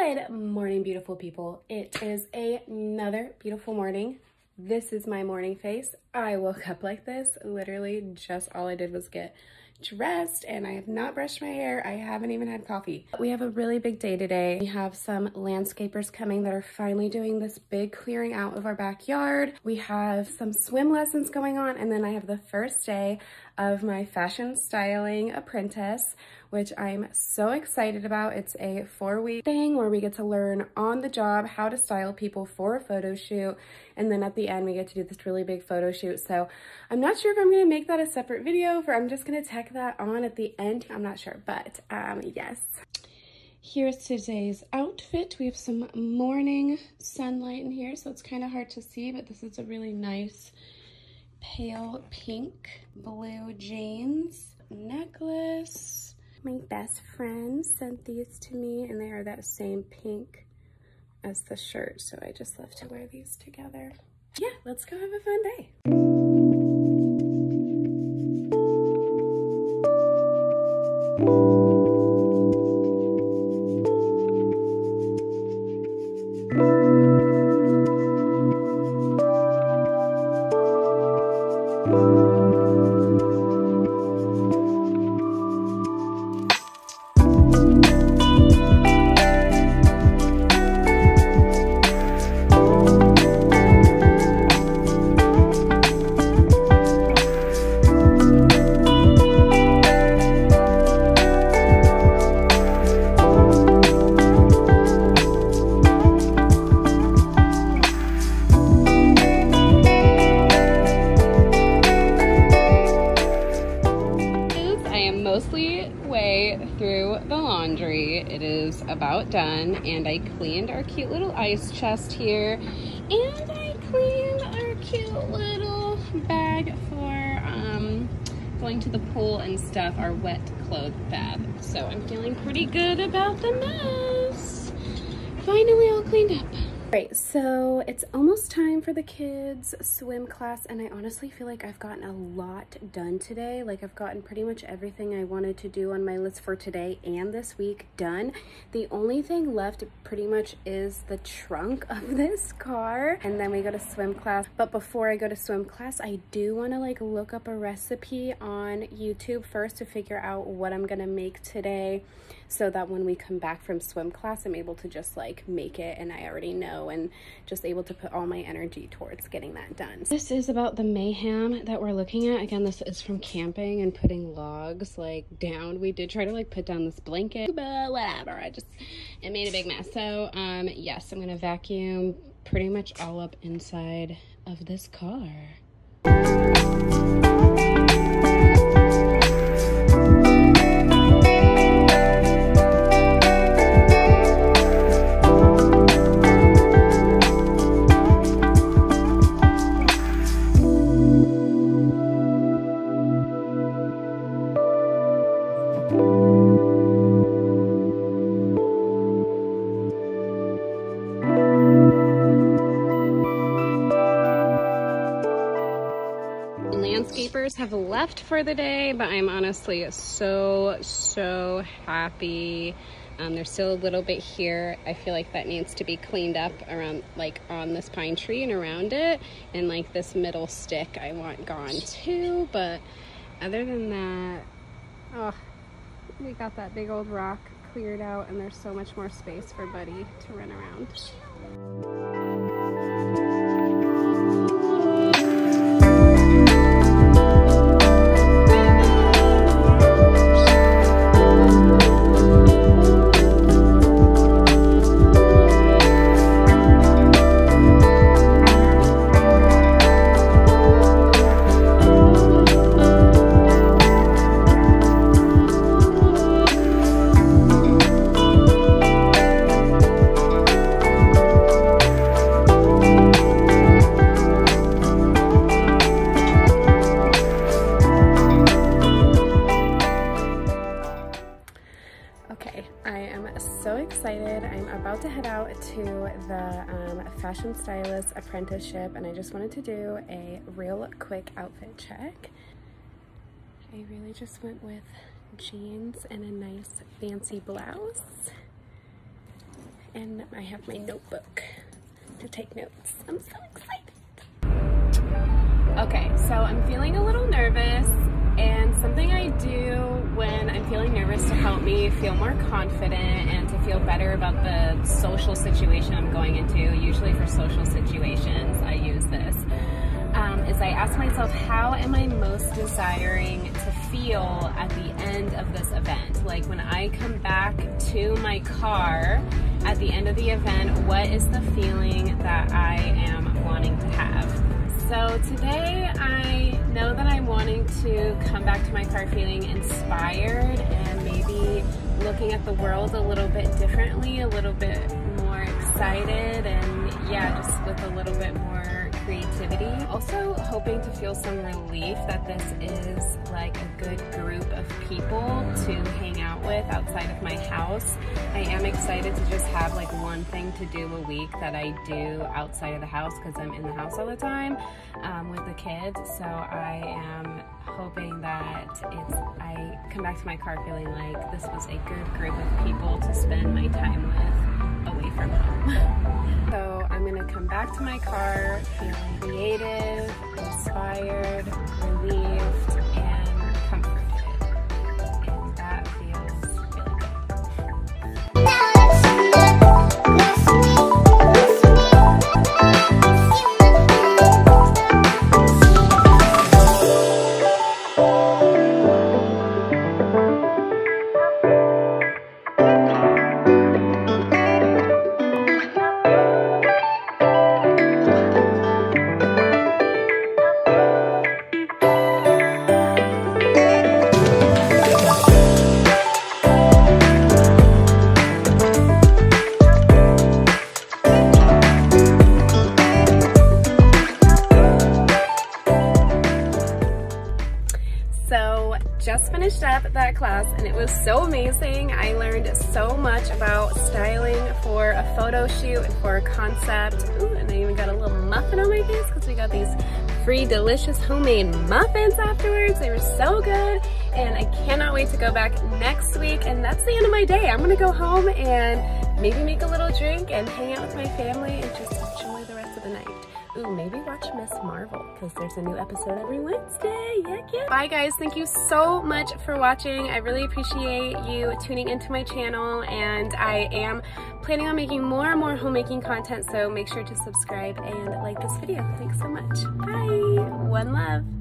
Good morning, beautiful people. It is another beautiful morning. This is my morning face. I woke up like this. Literally, just all I did was get dressed and I have not brushed my hair. I haven't even had coffee. We have a really big day today. We have some landscapers coming that are finally doing this big clearing out of our backyard. We have some swim lessons going on, and then I have the first day of my fashion styling apprentice, which I'm so excited about. It's a 4-week thing where we get to learn on the job how to style people for a photo shoot, and then at the end we get to do this really big photo shoot. So I'm not sure if I'm gonna make that a separate video or I'm just gonna tack that on at the end. I'm not sure, but yes. Here's today's outfit. We have some morning sunlight in here, so it's kind of hard to see, but this is a really nice pale pink, blue jeans, necklace. My best friend sent these to me and they are that same pink as the shirt, so I just love to wear these together. Yeah, let's go have a fun day. About done, and I cleaned our cute little ice chest here, and I cleaned our cute little bag for going to the pool and stuff, our wet clothes bath. So I'm feeling pretty good about the mess. Finally all cleaned up. Right, so it's almost time for the kids' swim class, and I honestly feel like I've gotten a lot done today. Like, I've gotten pretty much everything I wanted to do on my list for today and this week done. The only thing left pretty much is the trunk of this car, and then we go to swim class. But before I go to swim class, I do want to like look up a recipe on YouTube first to figure out what I'm gonna make today, so that when we come back from swim class, I'm able to just like make it and I already know, and just able to put all my energy towards getting that done. This is about the mayhem that we're looking at. Again, this is from camping and putting logs like down. We did try to like put down this blanket, but whatever, it made a big mess. So yes, I'm gonna vacuum pretty much all up inside of this car. Have left for the day, but I'm honestly so happy. There's still a little bit here. I feel like that needs to be cleaned up around, like on this pine tree and around it, and like this middle stick I want gone too. But other than that, oh, we got that big old rock cleared out, and there's so much more space for Buddy to run around. Fashion stylist apprenticeship, and I just wanted to do a real quick outfit check. I really just went with jeans and a nice fancy blouse. and I have my notebook to take notes. I'm so excited. Okay, so I'm feeling a little nervous, and something I do when I'm feeling nervous to help me feel more confident and to feel better about the social situation I'm going into, usually for social situations I use this, is I ask myself, how am I most desiring to feel at the end of this event? Like when I come back to my car at the end of the event, what is the feeling that I am wanting to have? So today I know that I'm wanting to come back to my car feeling inspired and maybe looking at the world a little bit differently, a little bit more excited, and yeah, just with a little bit more creativity. Also hoping to feel some relief that this is like a good group of people to hang out with outside of my house. I am excited to just have like one thing to do a week that I do outside of the house, because I'm in the house all the time with the kids. So I am hoping that I come back to my car feeling like this was a good group of people to spend my time with away from home. So I'm gonna come back to my car feeling creative, inspired, relieved, and comforted. And that feels really good. Just finished up that class and it was so amazing. I learned so much about styling for a photo shoot and for a concept. Ooh, and I even got a little muffin on my face because we got these free delicious homemade muffins afterwards. They were so good, and I cannot wait to go back next week. And that's the end of my day. I'm gonna go home and maybe make a little drink and hang out with my family and just enjoy the rest of the night. Ooh, maybe watch Miss Marvel, because there's a new episode every Wednesday. Yeah. Bye guys, thank you so much for watching. I really appreciate you tuning into my channel, and I am planning on making more and more homemaking content, so make sure to subscribe and like this video. Thanks so much. Bye. One love.